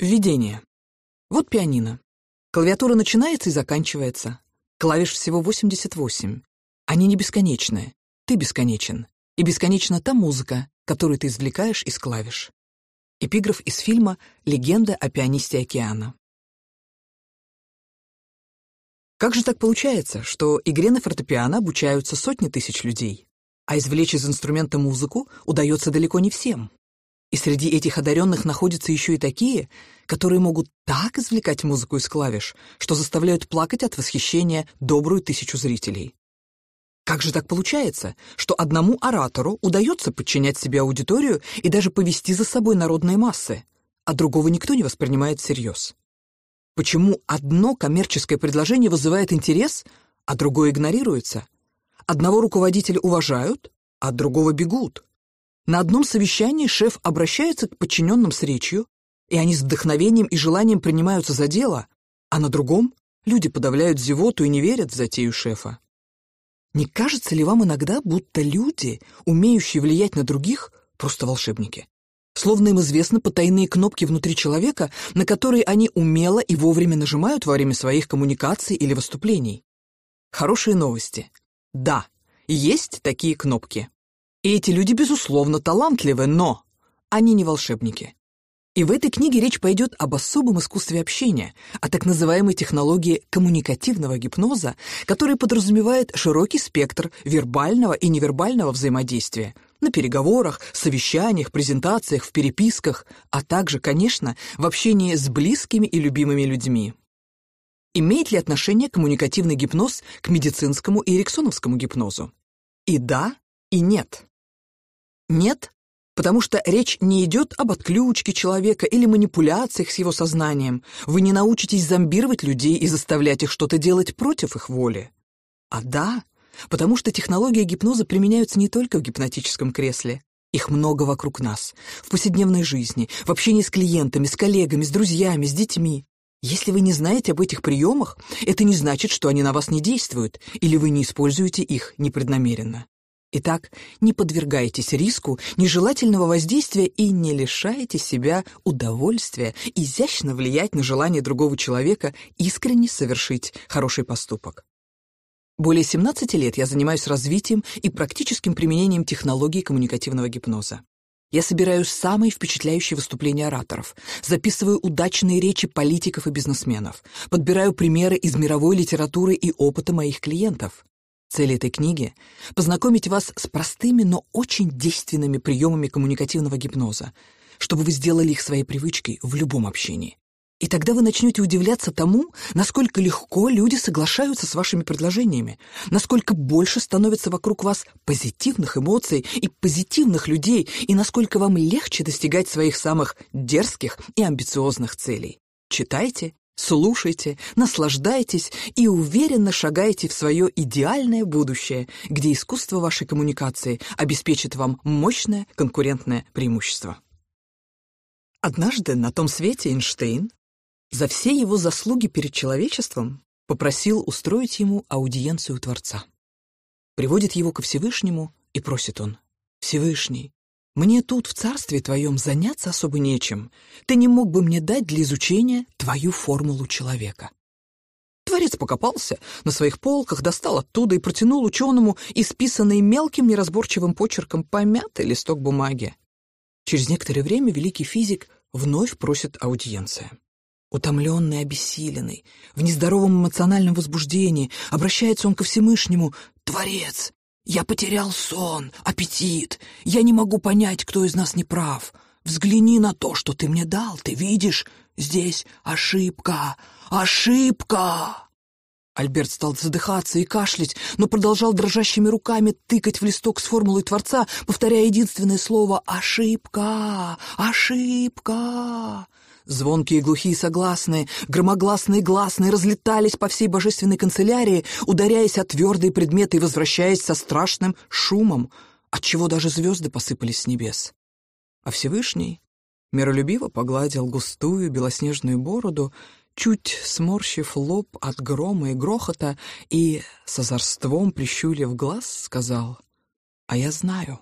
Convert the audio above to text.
Введение. Вот пианино. Клавиатура начинается и заканчивается. Клавиш всего 88. Они не бесконечны. Ты бесконечен. И бесконечна та музыка, которую ты извлекаешь из клавиш. Эпиграф из фильма «Легенда о пианисте океана». Как же так получается, что игре на фортепиано обучаются сотни тысяч людей, а извлечь из инструмента музыку удается далеко не всем? И среди этих одаренных находятся еще и такие, которые могут так извлекать музыку из клавиш, что заставляют плакать от восхищения добрую тысячу зрителей. Как же так получается, что одному оратору удается подчинять себе аудиторию и даже повести за собой народные массы, а другого никто не воспринимает всерьез? Почему одно коммерческое предложение вызывает интерес, а другое игнорируется? Одного руководителя уважают, а от другого бегут. На одном совещании шеф обращается к подчиненным с речью, и они с вдохновением и желанием принимаются за дело, а на другом люди подавляют зевоту и не верят в затею шефа. Не кажется ли вам иногда, будто люди, умеющие влиять на других, просто волшебники? Словно им известны потайные кнопки внутри человека, на которые они умело и вовремя нажимают во время своих коммуникаций или выступлений. Хорошие новости. Да, есть такие кнопки. И эти люди, безусловно, талантливы, но они не волшебники. И в этой книге речь пойдет об особом искусстве общения, о так называемой технологии коммуникативного гипноза, которая подразумевает широкий спектр вербального и невербального взаимодействия на переговорах, совещаниях, презентациях, в переписках, а также, конечно, в общении с близкими и любимыми людьми. Имеет ли отношение коммуникативный гипноз к медицинскому и эриксоновскому гипнозу? И да, и нет. Нет, потому что речь не идет об отключке человека или манипуляциях с его сознанием. Вы не научитесь зомбировать людей и заставлять их что-то делать против их воли. А да, потому что технологии гипноза применяются не только в гипнотическом кресле. Их много вокруг нас, в повседневной жизни, в общении с клиентами, с коллегами, с друзьями, с детьми. Если вы не знаете об этих приемах, это не значит, что они на вас не действуют, или вы не используете их непреднамеренно. Итак, не подвергайтесь риску нежелательного воздействия и не лишайте себя удовольствия изящно влиять на желание другого человека искренне совершить хороший поступок. Более 17 лет я занимаюсь развитием и практическим применением технологии коммуникативного гипноза. Я собираю самые впечатляющие выступления ораторов, записываю удачные речи политиков и бизнесменов, подбираю примеры из мировой литературы и опыта моих клиентов. Цель этой книги — познакомить вас с простыми, но очень действенными приемами коммуникативного гипноза, чтобы вы сделали их своей привычкой в любом общении. И тогда вы начнете удивляться тому, насколько легко люди соглашаются с вашими предложениями, насколько больше становится вокруг вас позитивных эмоций и позитивных людей, и насколько вам легче достигать своих самых дерзких и амбициозных целей. Читайте, слушайте, наслаждайтесь и уверенно шагайте в свое идеальное будущее, где искусство вашей коммуникации обеспечит вам мощное конкурентное преимущество. Однажды на том свете Эйнштейн за все его заслуги перед человечеством попросил устроить ему аудиенцию у Творца. Приводит его ко Всевышнему, и просит он: «Всевышний, мне тут, в царстве твоем, заняться особо нечем. Ты не мог бы мне дать для изучения твою формулу человека?» Творец покопался на своих полках, достал оттуда и протянул ученому исписанный мелким неразборчивым почерком помятый листок бумаги. Через некоторое время великий физик вновь просит аудиенция. Утомленный, обессиленный, в нездоровом эмоциональном возбуждении, обращается он ко Всевышнему: «Творец! Я потерял сон, аппетит. Я не могу понять, кто из нас не прав. Взгляни на то, что ты мне дал. Ты видишь? Здесь ошибка. Ошибка!» Альберт стал задыхаться и кашлять, но продолжал дрожащими руками тыкать в листок с формулой Творца, повторяя единственное слово: «Ошибка! Ошибка!» Звонкие, глухие согласные, громогласные гласные разлетались по всей божественной канцелярии, ударяясь о твердые предметы и возвращаясь со страшным шумом, отчего даже звезды посыпались с небес. А Всевышний миролюбиво погладил густую белоснежную бороду, чуть сморщив лоб от грома и грохота, и с озорством, прищурив глаз, сказал: «А я знаю,